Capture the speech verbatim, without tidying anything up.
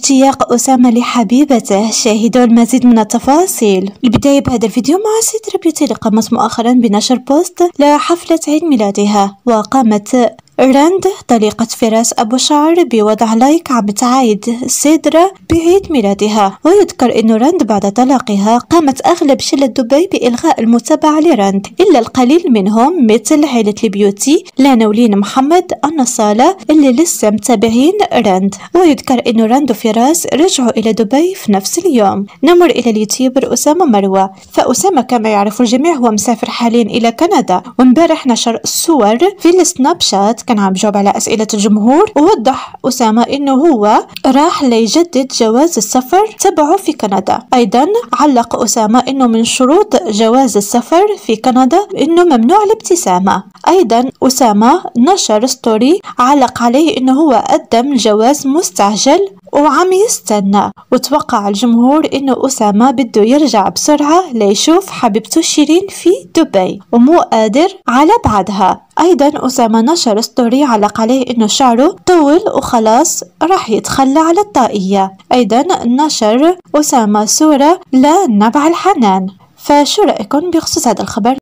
واشتياق أسامة لحبيبته. شاهدوا المزيد من التفاصيل. البداية بهذا الفيديو مع سيدرا بيوتي اللي قامت مؤخرا بنشر بوست لحفلة عيد ميلادها، وقامت راند طليقة فراس أبو شعر بوضع لايك عم تعايد سيدرا بعيد ميلادها. ويذكر أن راند بعد طلاقها قامت أغلب شلة دبي بإلغاء المتابعة لراند إلا القليل منهم، مثل عيلة البيوتي لا نولين محمد النصالة اللي لسه متابعين راند. ويذكر أن راند وفراس رجعوا إلى دبي في نفس اليوم. نمر إلى اليوتيوبر أسامة مروى. فأسامة كما يعرف الجميع هو مسافر حاليا إلى كندا، ومبارح نشر صور في السناب شات كان عم جاوب على أسئلة الجمهور. ووضح أسامة إنه هو راح ليجدد جواز السفر تبعه في كندا. أيضا علق أسامة إنه من شروط جواز السفر في كندا إنه ممنوع الابتسامة. أيضا أسامة نشر ستوري علق عليه إنه هو قدم الجواز مستعجل وعم يستنى، وتوقع الجمهور إنه أسامة بده يرجع بسرعة ليشوف حبيبته شيرين في دبي ومو قادر على بعدها. أيضا أسامة نشر ستوري علق عليه إنه شعره طول وخلاص راح يتخلى على الطاقية. أيضا نشر أسامة صورة لنبع الحنان. فشو رأيكم بخصوص هذا الخبر؟